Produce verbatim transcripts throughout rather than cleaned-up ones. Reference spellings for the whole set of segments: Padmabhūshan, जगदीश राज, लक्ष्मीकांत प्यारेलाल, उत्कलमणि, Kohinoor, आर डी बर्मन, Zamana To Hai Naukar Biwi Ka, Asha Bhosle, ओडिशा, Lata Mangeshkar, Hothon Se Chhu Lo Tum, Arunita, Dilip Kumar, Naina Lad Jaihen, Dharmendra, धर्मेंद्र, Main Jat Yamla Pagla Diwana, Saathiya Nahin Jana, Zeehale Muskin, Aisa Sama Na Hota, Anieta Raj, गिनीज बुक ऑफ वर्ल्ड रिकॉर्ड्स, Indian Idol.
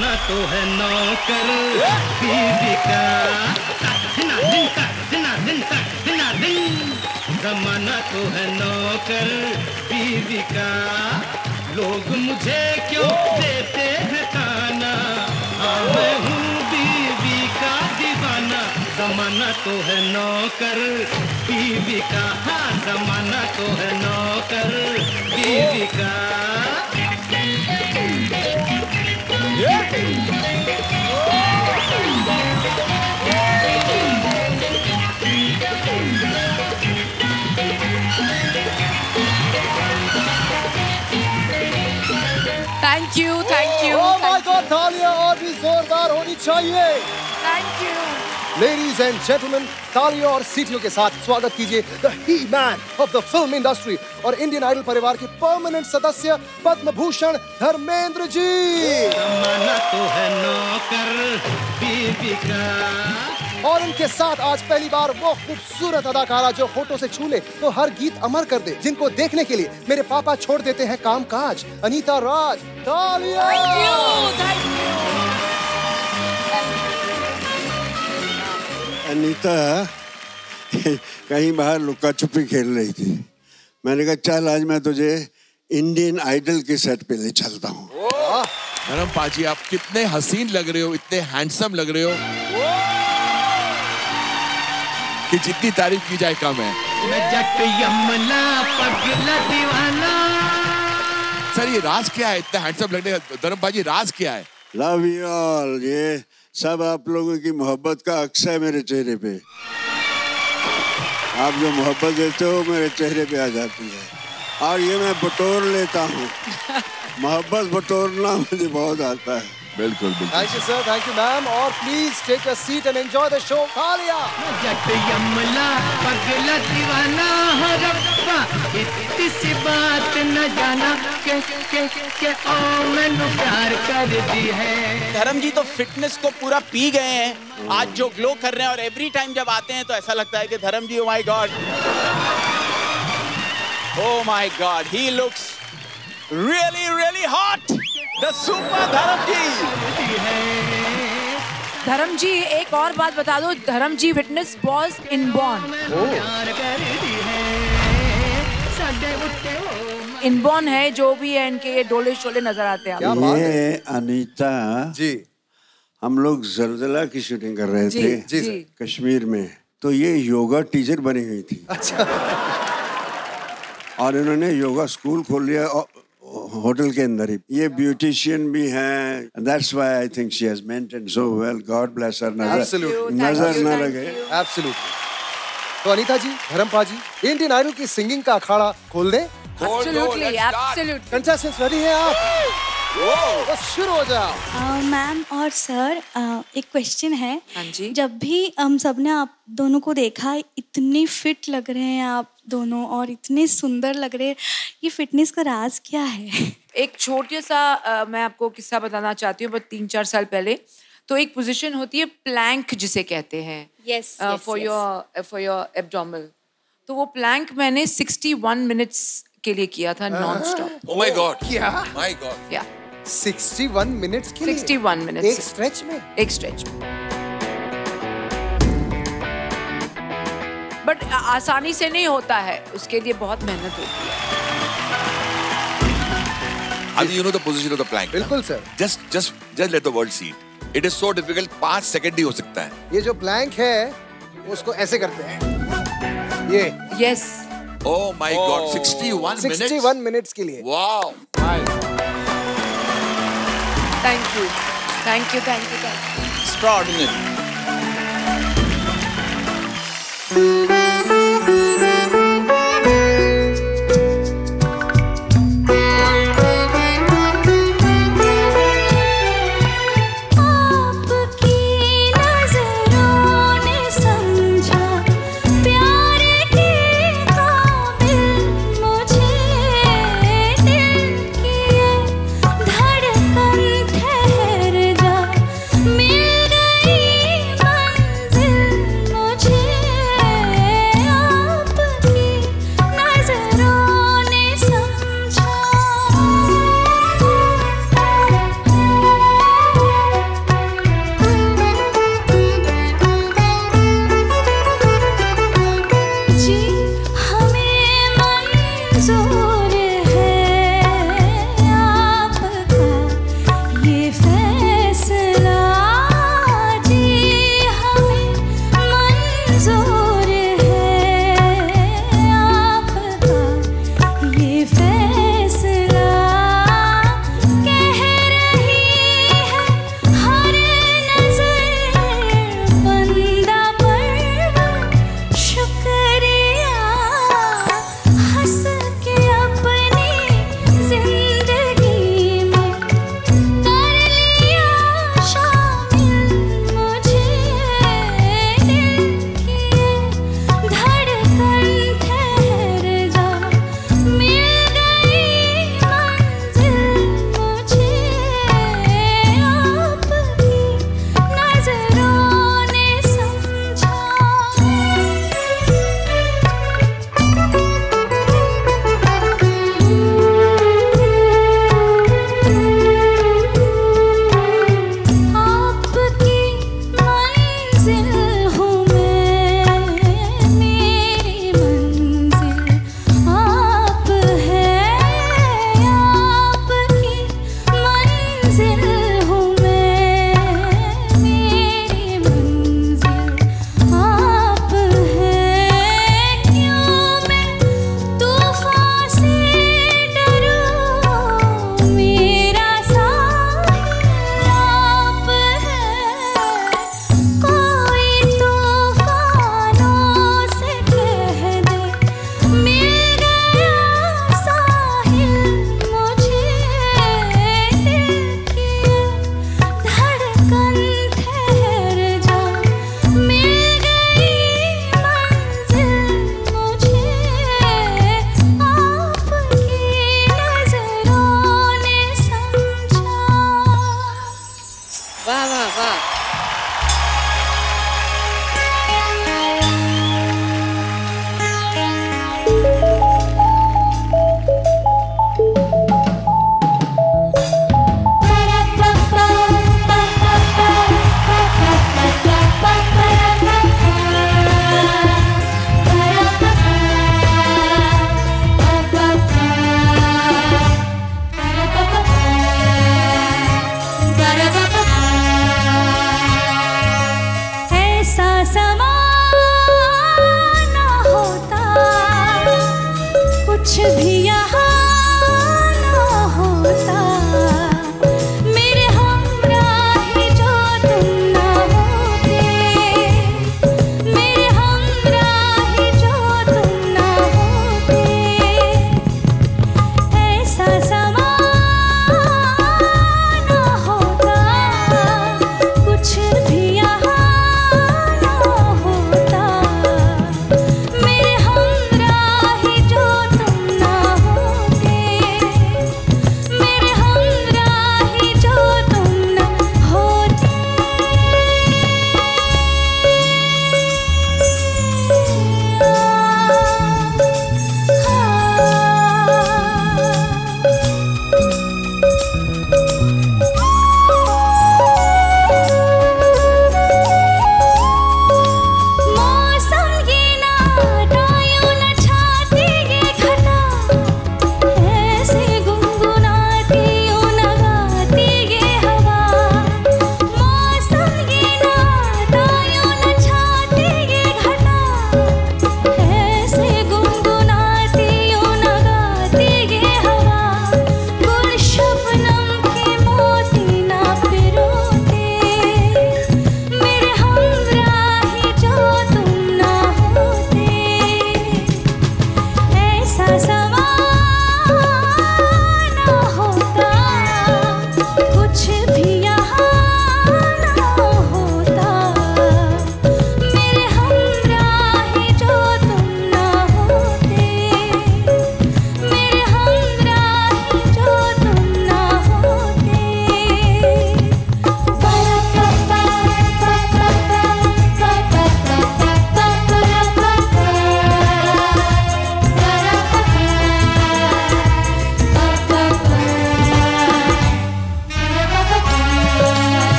ज़माना तो है नौकर बीवी का, दिन दिन तक दिन दिन तक दिन दिन, ज़माना तो है नौकर बीवी का। लोग मुझे क्यों देते हैं ताना, हाँ मैं हूँ बीवी का दीवाना। ज़माना तो है नौकर बीवी का, हाँ ज़माना तो है नौकर बीवी का। Thank you, thank you. Oh my God, तालियां और भी जोरदार होनी चाहिए. Thank you. Ladies and gentlemen, तालियों और सीटियों के साथ स्वागत कीजिए the he-man of the film industry और इंडियन आइडल परिवार के परमानेंट सदस्य पद्मभूषण धर्मेंद्र जी. ज़माना तो है नौकर बीवी का. और उनके साथ आज पहली बार वो खूबसूरत अदाकारा जो होठों से छू ले तो हर गीत अमर कर दे, जिनको देखने के लिए मेरे पापा छोड़ देते हैं काम काज, अनीता राज. तालियां. Thank you, thank you. Anita कहीं बाहर लुक्का छुपी खेल रही थी. मैंने कहा चल आज मैं तुझे इंडियन आइडल के सेट पे ले चलता हूँ. धर्म पाजी आप कितने हसीन लग रहे हो, इतने हैंडसम लग रहे हो कि जितनी तारीफ की जाए कम है. सर ये राज क्या है, इतना हैंडसम लगने का? धर्म भाई राज क्या है? Love you all. ये सब आप लोगों की मोहब्बत का अक्स है मेरे चेहरे पे. आप जो मोहब्बत देते हो मेरे चेहरे पे आ जाती है और ये मैं बटोर लेता हूँ. मोहब्बत बटोरना मुझे बहुत आता है. बिल्कुल बिल्कुल. Thank you sir, thank you ma'am. और please take a seat and enjoy the show. तालियां. जट यमला पगला दीवाना हो रब्बा, इतनी सी बात न जाना के के के ओ मैंने प्यार कर दी है. धर्म जी तो फिटनेस को पूरा पी गए हैं आज, जो ग्लो कर रहे हैं. और एवरी टाइम जब आते हैं तो ऐसा लगता है कि Dharam ji, oh my God, oh my God, he looks really really hot. The super Dharam ji. धर्म जी एक और बात बता दो, Dharam ji fitness was inborn. Inborn है जो भी है, इनके ये डोले शोले नजर आते हैं. ये अनीता जी, हम लोग जलजला की शूटिंग कर रहे थे जी, जी, कश्मीर में, तो ये योगा टीचर बनी हुई थी. अच्छा. और इन्होंने योगा स्कूल खोल लिया होटल के अंदर ही. ये ब्यूटिशियन भी हैं. That's why I think she has maintained so well. God bless her. Absolutely. नजर न लगे. Absolutely. तो अनीता जी, धर्मपा जी, इंडियन आइडल की सिंगिंग का अखाड़ा खोल दें. Absolutely, absolutely. Contestants ready हैं आप? बस शुरू हो जाओ. मैम और सर, एक क्वेश्चन है. जब भी हम सब ने आप दोनों को देखा, इतनी फिट लग रहे हैं आप दोनों और इतने सुंदर लग रहे हैं, ये फिटनेस का राज क्या है? एक छोटे सा आ, मैं आपको किस्सा बताना चाहती हूँ. बट तीन चार साल पहले तो एक पोजीशन होती है प्लैंक जिसे कहते हैं, yes, for your for your abdominal. तो वो प्लैंक मैंने इकसठ मिनट्स के लिए किया था non stop. Oh my God. क्या माय गॉड. या इकसठ मिनट्स के लिए. इकसठ मिनट्स एक स्ट्रेच में. एक स्ट्रेच में. बट आसानी से नहीं होता है, उसके लिए बहुत मेहनत होती है. And you know the position of the plank. बिल्कुल sir. Just, just, just let the world see. It is so difficult. पांच सेकंड ही हो सकता है. ये जो plank है, उसको ऐसे करते हैं. ये. Yes. Oh my God. इकसठ minutes. इकसठ minutes के लिए. Wow. Thank you. Thank you. Thank you. Extraordinary. वाह वाह वाह।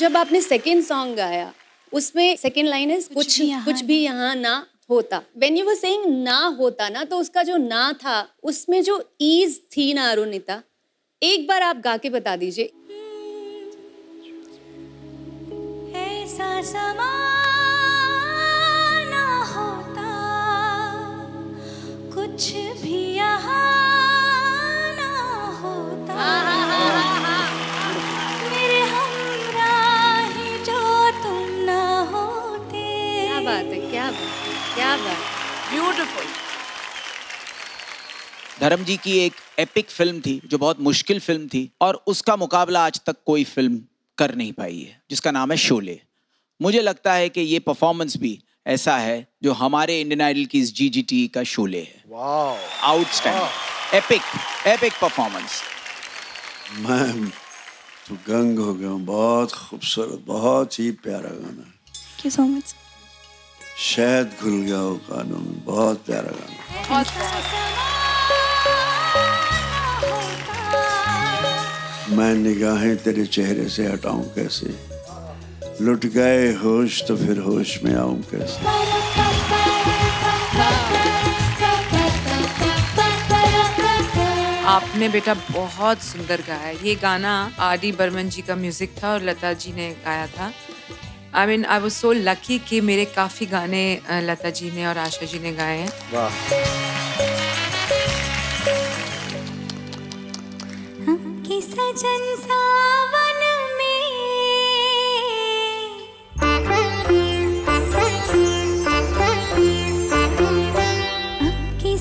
जब आपने सेकंड सॉन्ग गाया उसमें सेकंड लाइन है कुछ कुछ भी यहाँ ना होता, व्हेन यू वर सेइंग ना होता ना, तो उसका जो ना था उसमें जो ईज थी ना अरुणिता, एक बार आप गा के बता दीजिए। ऐसा समा ना होता कुछ भी यहाँ ना होता। ब्यूटीफुल। धर्म जी की एक एपिक फिल्म थी जो बहुत मुश्किल फिल्म थी और उसका मुकाबला आज तक कोई फिल्म कर नहीं पाई है, जिसका नाम है शोले। मुझे लगता है कि ये परफॉर्मेंस भी ऐसा है जो हमारे इंडियन आइडल की इस जीजीटी का शोले है। Wow, outstanding, epic epic performance. मैं तो गंग हो गया हूँ, बहुत खूबसूरत, बहुत ही प्यारा गाना। Thank you so much. शायद घुल गया हो कानों में, बहुत प्यारा गाना। मैं निगाहें तेरे चेहरे से हटाऊं कैसे, लुट गए होश तो फिर होश में आऊं कैसे। आपने बेटा बहुत सुंदर गाया। ये गाना आर डी बर्मन जी का म्यूजिक था और लता जी ने गाया था। I mean, I was so lucky कि मेरे काफी गाने लता जी ने और आशा जी ने गाए हैं। वाह। कि सजन सावन में, कि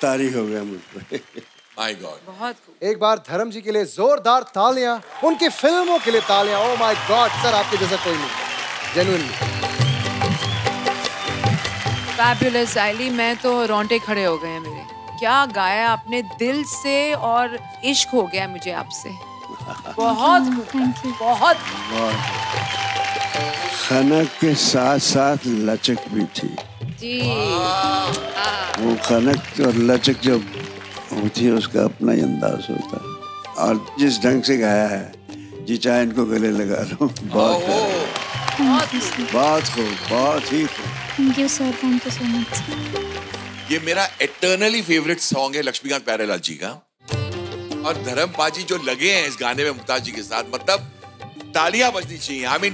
तारी हो गया मुझे। My God। बहुत खूब। एक बार धर्म जी के लिए जोरदार तालियां, उनकी फिल्मों के लिए तालियां। Oh my God, सर आपके जैसा कोई नहीं। Genuinely। Fabulous, आइली मैं तो रोंटे खड़े हो गए हैं मेरे। क्या गाया आपने दिल से और इश्क हो गया मुझे आपसे। बहुत थैंक यू। बहुत खनक के साथ साथ लचक भी थी जी। वो खनक और लचक जब होती है उसका अपना ही अंदाज होता है और जिस ढंग से गाया है जी चाहे इनको गले लगा लो। बहुत बहुत खूब, बहुत ही खूब। Thank you sir, thank you so much. ये मेरा एटर्नली फेवरेट सॉन्ग है लक्ष्मीकांत प्यारेलाल जी का और धर्म पाजी जो लगे हैं इस गाने में मुमताज जी के साथ, मतलब तालियां बजनी चाहिए। आई मीन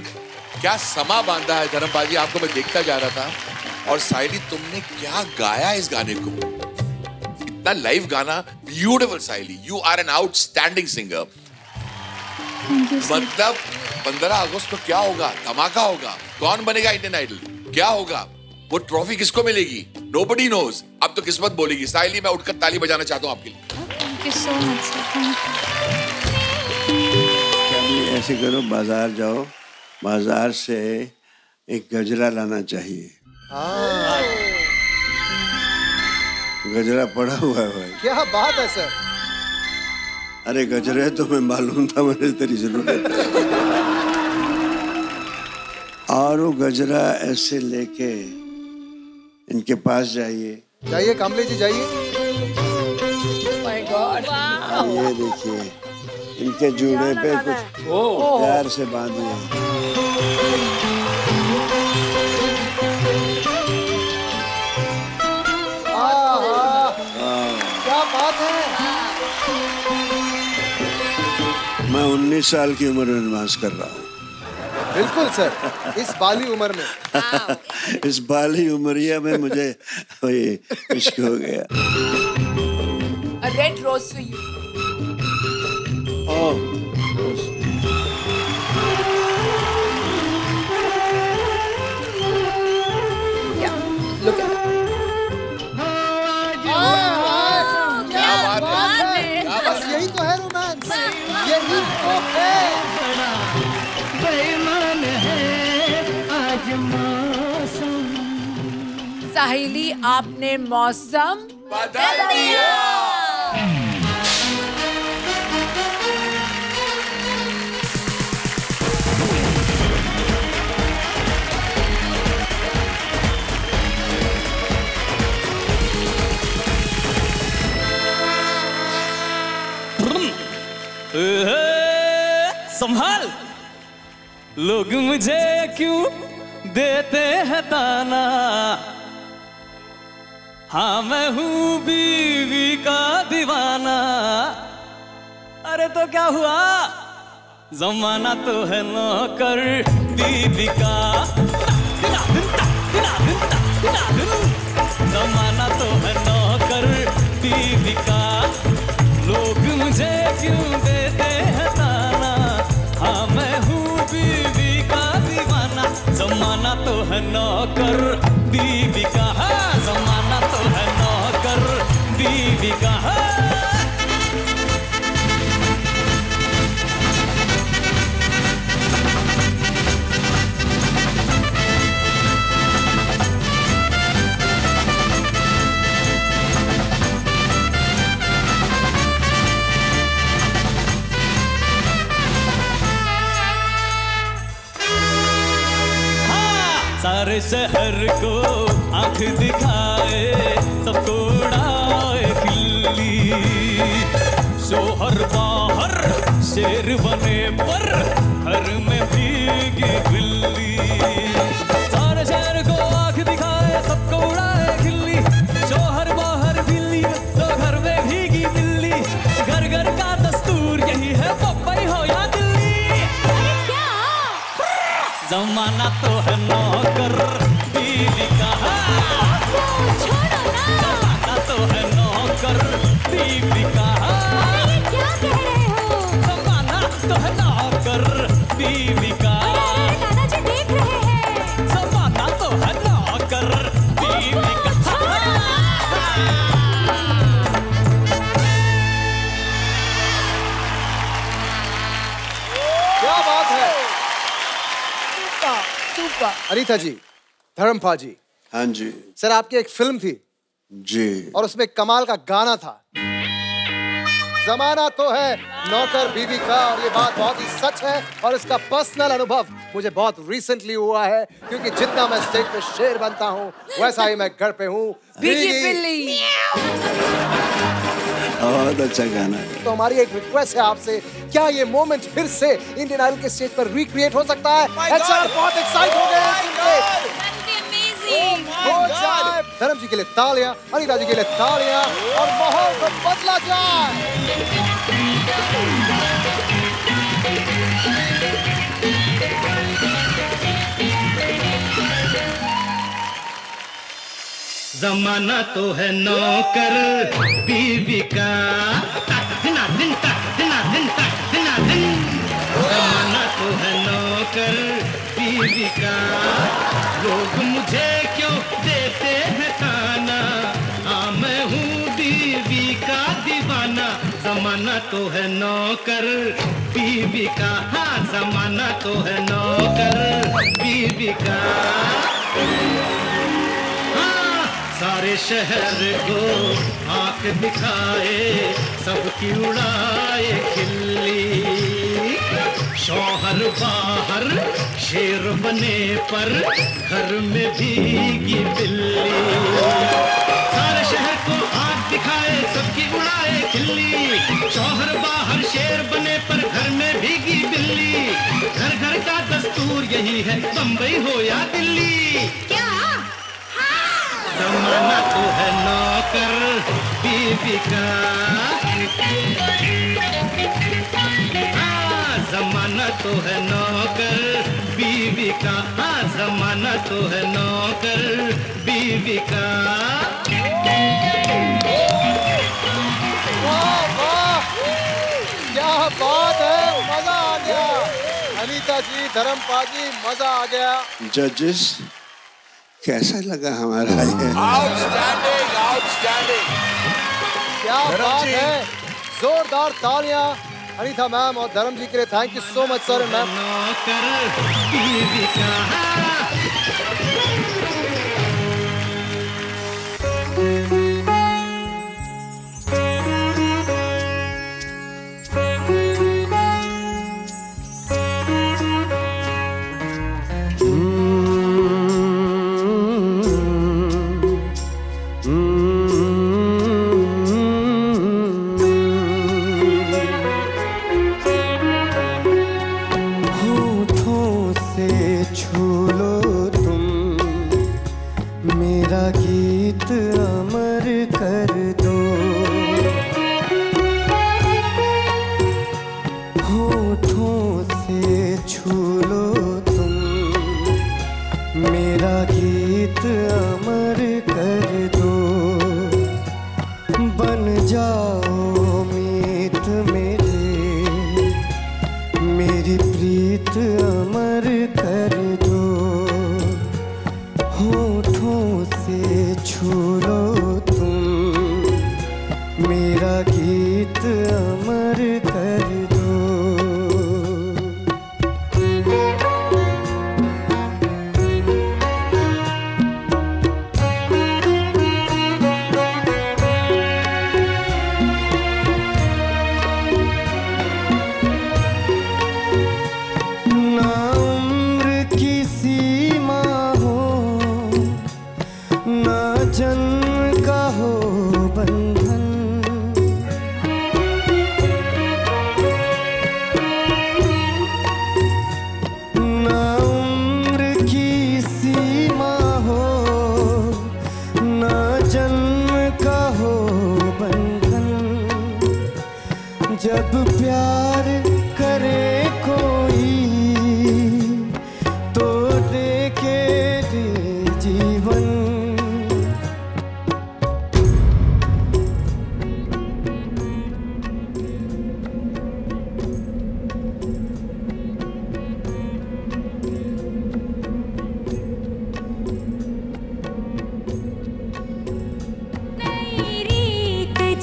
क्या समा बांधा है धर्म पाजी, आपको मैं देखता जा रहा था। और सायली तुमने क्या गाया इस गाने को, इतना लाइव गाना, beautiful Sayali. You are an outstanding singer. मतलब पंद्रह अगस्त को क्या होगा, धमाका होगा। कौन बनेगा इंडियन आइडल, क्या होगा, वो ट्रॉफी किसको मिलेगी, नोबडी नोज। अब तो किस्मत बोलेगी। सायली मैं उठकर ताली बजाना चाहता हूँ आपके लिए। Thank you so much. ऐसे करो बाजार जाओ, बाजार से एक गजरा लाना चाहिए। गजरा पड़ा हुआ है भाई। क्या बात है सर। अरे गजरे तो मैं मालूम था, मैंने तेरी जरूरत और वो गजरा ऐसे लेके इनके पास जाइए जाइए कामले जी जाइए। माय गॉड ये देखिए इनके जूड़े पे कुछ प्यार से बांधिए। मैं उन्नीस साल की उम्र में डांस कर रहा हूँ। बिल्कुल सर, इस बाली उम्र में इस बाली उम्रिया में मुझे इश्क हो गया। A red rose for you. Oh. साहिली आपने मौसम बदल दिया। संभाल, लोग मुझे क्यों देते हैं ताना, हाँ मैं हूँ बीवी का दीवाना। अरे तो क्या हुआ, जमाना तो है नौकर बीवी का, जमाना तो है नौकर बीवी का, लोग मुझे क्यों देते हैं ताना, हाँ मैं हूँ बीवी का दीवाना। जमाना तो है नौकर बीवी का, हाँ जमाना तो है नौकर बीवी का। सारे शहर को आँख दिखाए सबको उड़ाए खिल्ली, शोहर बाहर शेर बने पर घर में भीगी बिल्ली। सारे शहर को आँख दिखाए सबको उड़ाए खिल्ली, शोहर बाहर बिल्ली तो घर में भीगी बिल्ली। घर घर का दस्तूर यही है, पपई हो या दिल्ली। जमाना तो है नौकर बीवी का, छोड़ो ना। जमाना तो है नौकर बीवी का, क्या कह रहे हो। जमाना तो है नौकर बीवी का, दादा जी देख रहे हैं। जमाना तो है नौकर बीवी का। क्या बात है। अनीता जी, धर्मपा जी। हाँ जी सर, आपकी एक फिल्म थी जी, और उसमें कमाल का गाना था, जमाना तो है नौकर बीवी का। और ये बात बहुत ही सच है और इसका पर्सनल अनुभव मुझे बहुत रिसेंटली हुआ है, क्योंकि जितना मैं स्टेज पे शेर बनता हूँ वैसा ही मैं घर पे हूँ। बहुत अच्छा गाना। तो हमारी एक रिक्वेस्ट है आपसे, क्या ये मोमेंट फिर से इंडियन आइडल के स्टेज पर रिक्रिएट हो सकता है? एचआर बहुत एक्साइट हो गए हैं। धर्म जी के लिए तालियां, अनिता जी के लिए तालियां, और माहौल को बदला जाए। जमाना तो है नौकर बीवी का, दिन दिन दिन दिन दिन दिन। जमाना तो है नौकर बीवी का, लोग मुझे क्यों देते हैं ताना, आ मैं हूँ बीवी का दीवाना। जमाना तो है नौकर बीवी का, हाँ जमाना तो है नौकर बीवी का। हाँ सारे शहर को आंख दिखाए, सबकी उड़ाए खिल्ली, शौहर बाहर शेर बने पर घर में भीगी बिल्ली। सारे शहर को आग दिखाए, सबकी उड़ाए खिल्ली, शौहर बाहर शेर बने पर घर में भीगी बिल्ली। घर घर का दस्तूर यही है, बम्बई हो या दिल्ली। क्या जमाना तो है नौकर बीवी का, जमाना तो है नौकर बीवी का, हाँ जमाना तो है नौकर बीवी का। वाह वाह, क्या बात है, मजा आ गया। अनीता जी, धर्मपाल जी, मजा आ गया। जजेस, कैसा लगा हमारा ये? आउटस्टैंडिंग, आउटस्टैंडिंग, क्या बात है। जोरदार तालियां अनीता मैम और धर्म जी के लिए। Thank you so much sir ma'am.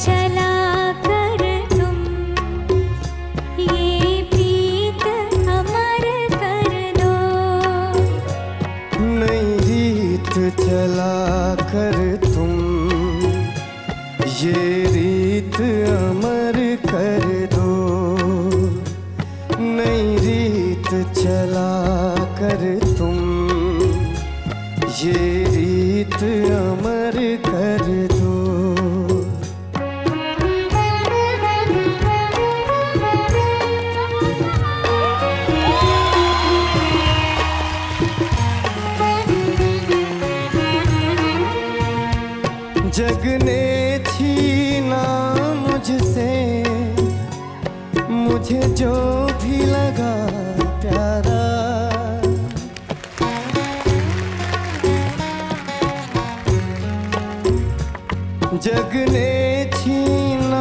चला कर तुम ये मुझे जो भी लगा प्यारा, जग ने छीना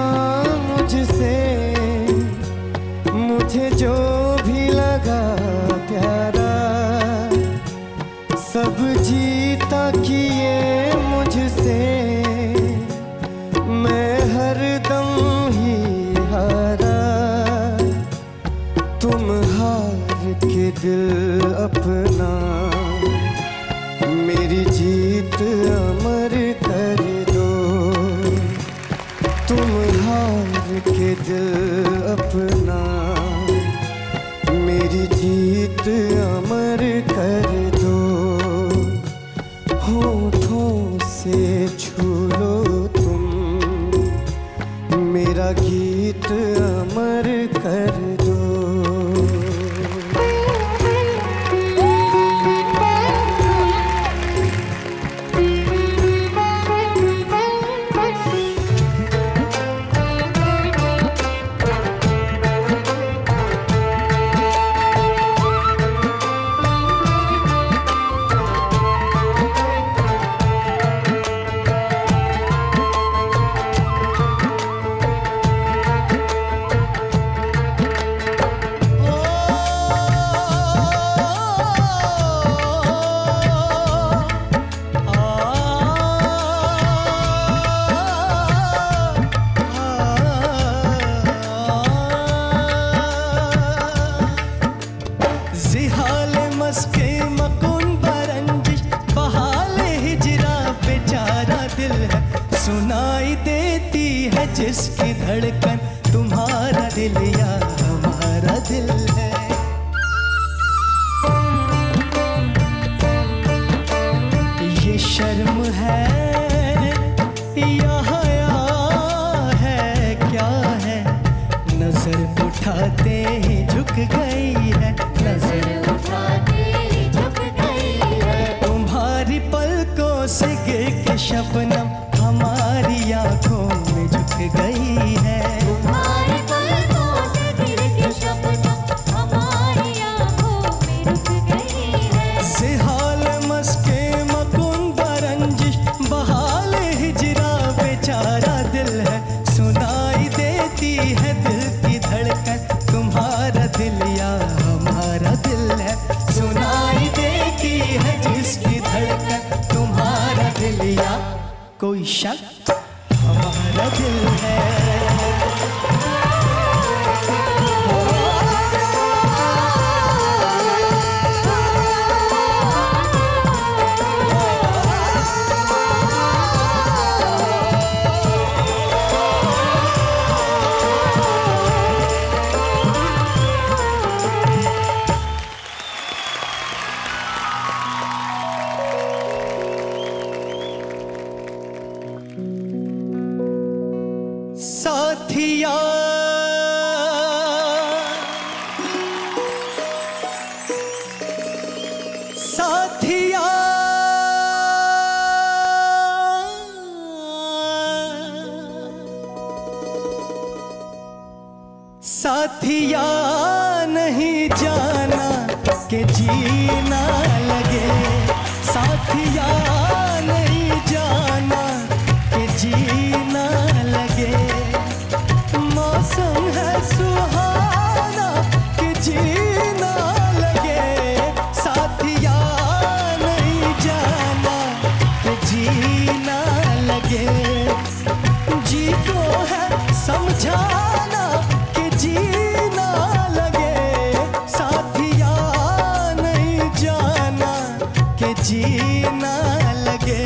मुझसे, मुझे जो भी लगा प्यारा, सब जीता किए मुझसे, मैं हरदम ही हारा। तुम हार के दिल अपना, मेरी जीत अमर कर दो। तुम हार के दिल अपना, मेरी जीत अमर कर दो। होठों से छू लो तुम, मेरा गीत अमर कर दो। जिसकी धड़कन तुम्हारा दिल या हमारा दिल है। ये शर्म है या हया है क्या है, नजर उठाते ही झुक गई है, नजर उठाते ही झुक गई है। तुम्हारी पलकों से गिर के शबनम हमारी आंखों में झुक गई है। तुम्हारे पलकों से गिर के शबनम हमारी आंखों में झुक गई है। ज़िहाले मस्के मकुन बरंजिश बहाल हिजरा बेचारा दिल है। सुनाई देती है दिल की धड़कन, तुम्हारा दिल या हमारा दिल है। सुनाई देती है जिसकी धड़कन, तुम्हारा दिल या कोई शक हमारा दिल है। साथिया नहीं जाना के जीना लगे, साथिया नहीं जाना के जीना लगे। मौसम है सुहाना के जीना लगे, साथिया नहीं जाना के जीना लगे। जी को है समझाना के जीना लगे, साथिया नहीं जाना के जीना लगे।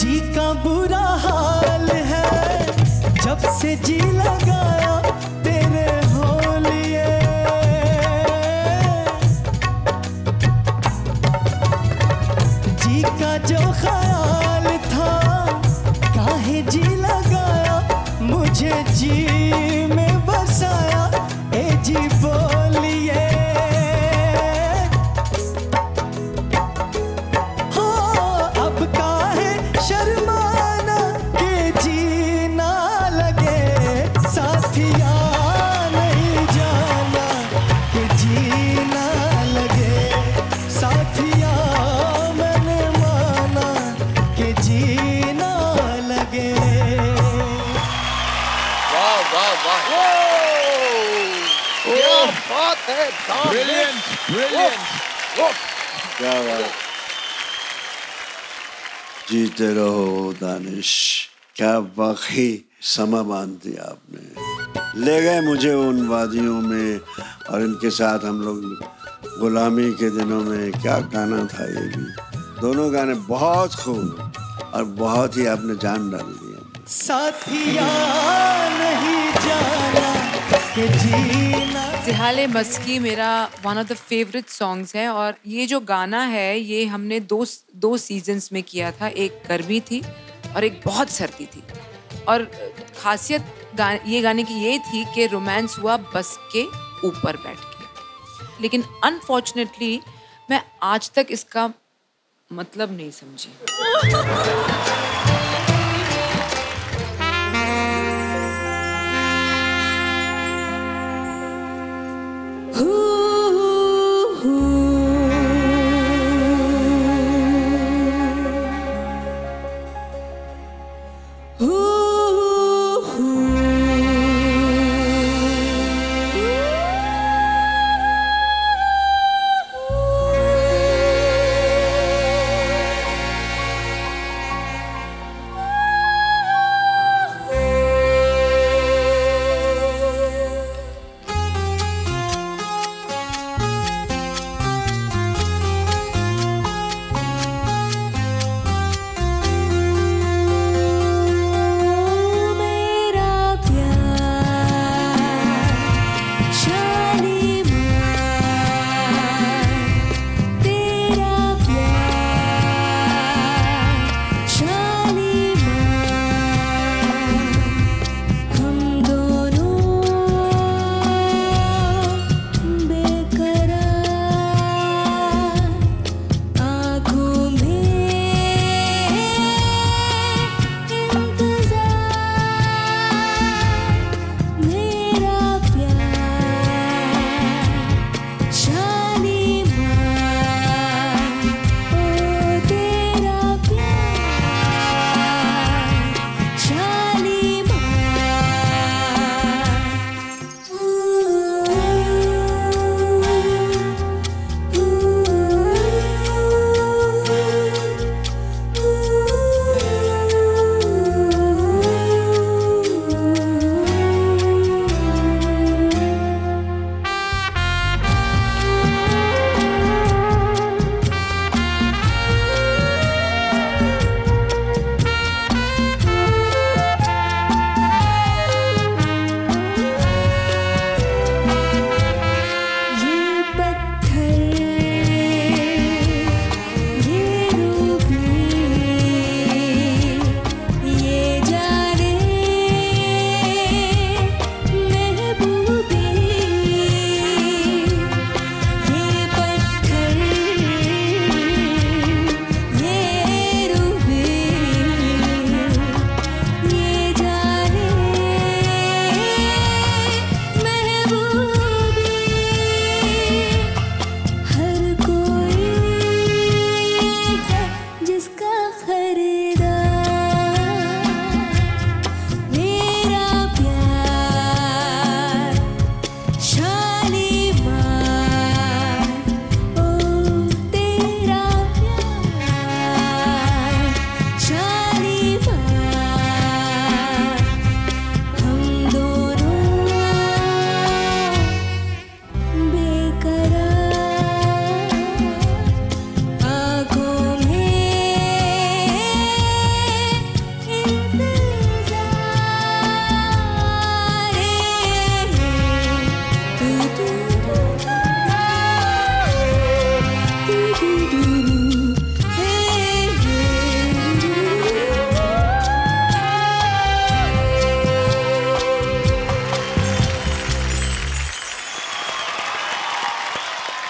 जी का बुरा हाल है जब से जी लगाया तेरे हो लिए, जी का जो ख्याल था काहे जी लगाया, मुझे जी में बसाया। ए जी बोलिए, हाँ अब का Brilliant, brilliant. क्या बात, जीते रहो दानिश, क्या वाकई समा बांध दिया आपने, ले गए मुझे उन वादियों में और इनके साथ हम लोग गुलामी के दिनों में, क्या गाना था ये भी, दोनों गाने बहुत खूब और बहुत ही आपने जान डाल दिया। साथिया नहीं जाना कि जीना। जिहाले मस्की मेरा one of the favourite songs है और ये जो गाना है ये हमने दो दो सीजन्स में किया था, एक गर्मी थी और एक बहुत सर्दी थी और खासियत गा, ये गाने की ये थी कि रोमांस हुआ बस के ऊपर बैठ के, लेकिन अनफॉर्चुनेटली मैं आज तक इसका मतलब नहीं समझी।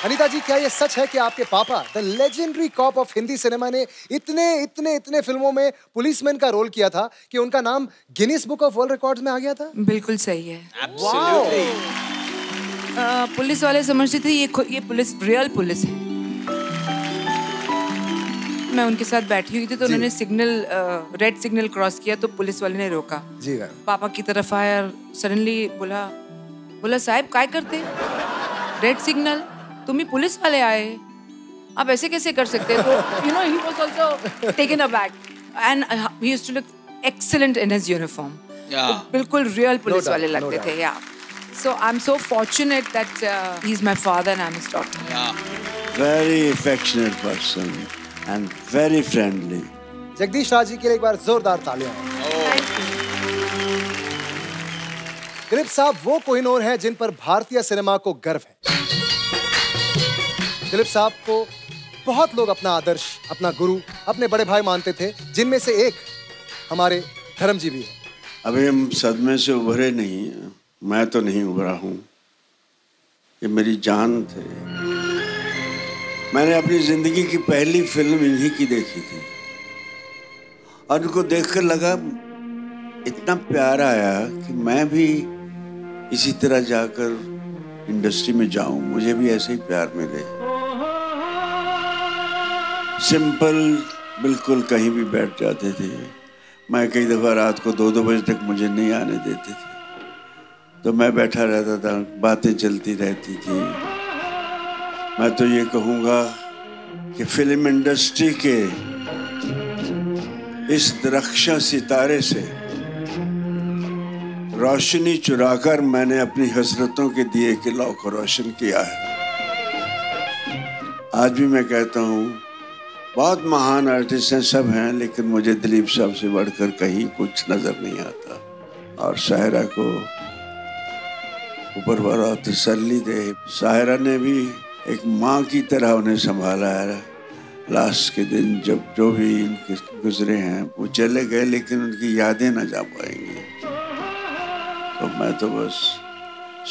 अनीता जी, क्या ये सच है कि आपके पापा the legendary cop of Hindi cinema ने इतने इतने इतने फिल्मों में पुलिसमैन का रोल किया था कि उनका नाम गिनीज बुक ऑफ वर्ल्ड रिकॉर्ड्स में आ गया था? बिल्कुल सही है। एब्सोल्युटली। पुलिस वाले समझते थे ये ये पुलिस रियल पुलिस है। मैं उनके साथ बैठी हुई थी तो उन्होंने सिग्नल रेड सिग्नल क्रॉस किया तो पुलिस वाले ने रोका। जी मैम। पापा की तरफ आया और सडनली बोला बोला साहब काय करते? रेड सिग्नल, तुम्हें पुलिस वाले आए, आप ऐसे कैसे कर सकते हो? You know, he was also taken aback, and he used to look excellent in his uniform. Yeah. बिल्कुल real पुलिस वाले लगते थे, yeah. So I'm so fortunate that uh, he's my father and I'm his daughter. Yeah. Very affectionate person and very friendly. जगदीश राज ji के लिए एक बार जोरदार तालियां। दिलीप साहब वो कोहिनूर हैं जिन पर भारतीय सिनेमा को गर्व है। दिलीप साहब को बहुत लोग अपना आदर्श, अपना गुरु, अपने बड़े भाई मानते थे, जिनमें से एक हमारे धर्म जी भी है। अभी हम सदमे से उभरे नहीं, मैं तो नहीं उभरा हूँ, ये मेरी जान थे। मैंने अपनी जिंदगी की पहली फिल्म इन्हीं की देखी थी और उनको देखकर लगा इतना प्यार आया कि मैं भी इसी तरह जाकर इंडस्ट्री में जाऊँ, मुझे भी ऐसे ही प्यार मिले। सिंपल, बिल्कुल कहीं भी बैठ जाते थे। मैं कई दफ़ा रात को दो दो बजे तक मुझे नहीं आने देते थे, तो मैं बैठा रहता था, बातें चलती रहती थी। मैं तो ये कहूँगा कि फिल्म इंडस्ट्री के इस दरख्शां सितारे से रोशनी चुराकर मैंने अपनी हसरतों के दिए के लौ को रोशन किया है। आज भी मैं कहता हूँ बहुत महान आर्टिस्ट हैं, सब हैं, लेकिन मुझे दिलीप साहब से बढ़कर कहीं कुछ नज़र नहीं आता। और शायरा को ऊपर वाला तसल्ली दे, शायरा ने भी एक माँ की तरह उन्हें संभाला है। लास्ट के दिन जब जो भी उनके गुजरे हैं वो चले गए, लेकिन उनकी यादें ना जा पाएंगी। तो मैं तो बस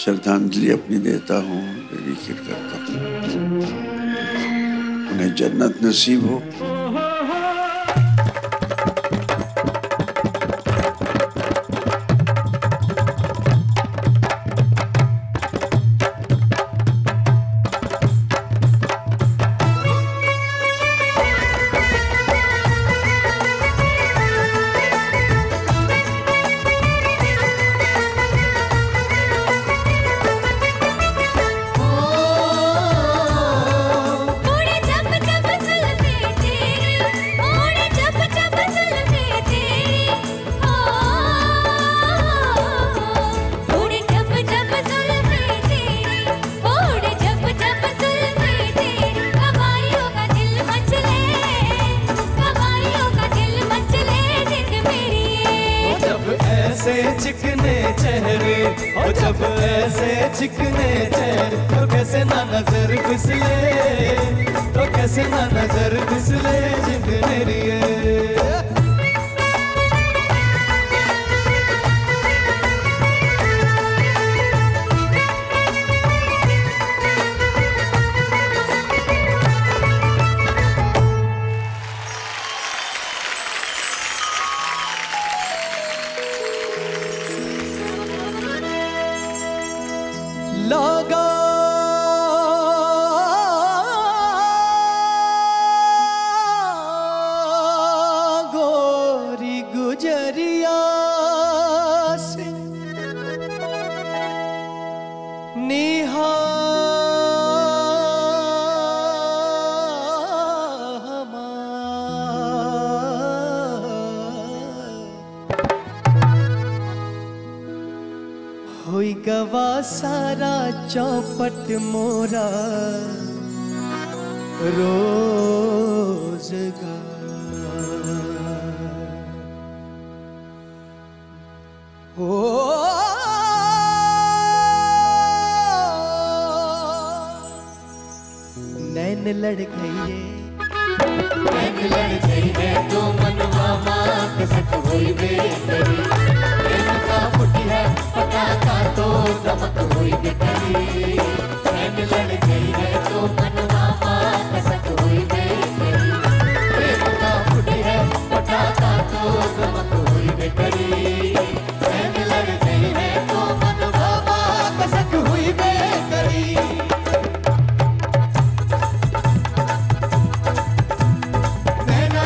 श्रद्धांजलि अपनी देता हूँ, डेडिकेट करता हूँ, उन्हें जन्नत नसीब हो। चौपट मोरा रोजगार ओ नैन लड़ गई नैन लड़ गई है तो मनवा मात सक होई बेतरी नैन का फुटी है पटाखा तो दमक होई बेतरी नैन लड़ गई है तो मनवा मात सक होई बेतरी नैन का फुटी है पटाखा तो दमक होई बेतरी नैन लड़ गई है तो मनवा मात सक होई बेतरी। नैना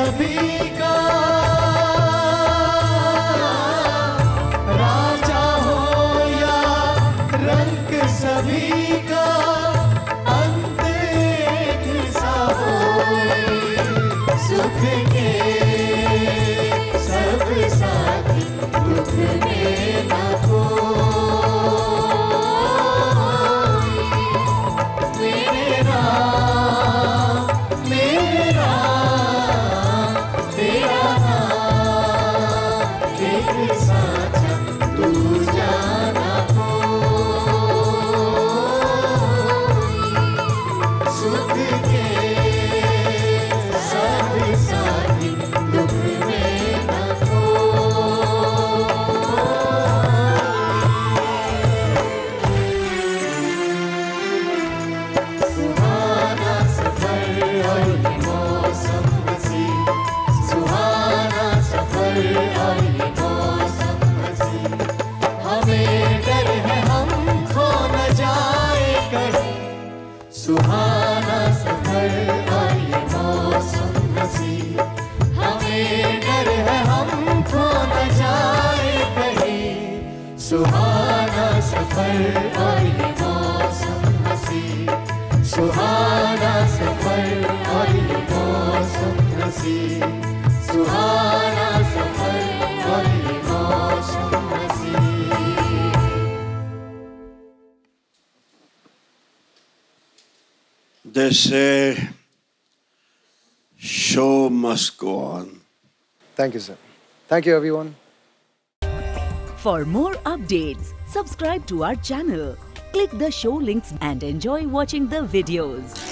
सभी का राजा हो या रंग सभी का अंत एक सा हो सुख के सब साथ दुख में ना They say, show must go on. Thank you, sir. Thank you, everyone. For more updates, subscribe to our channel, click the show links and enjoy watching the videos.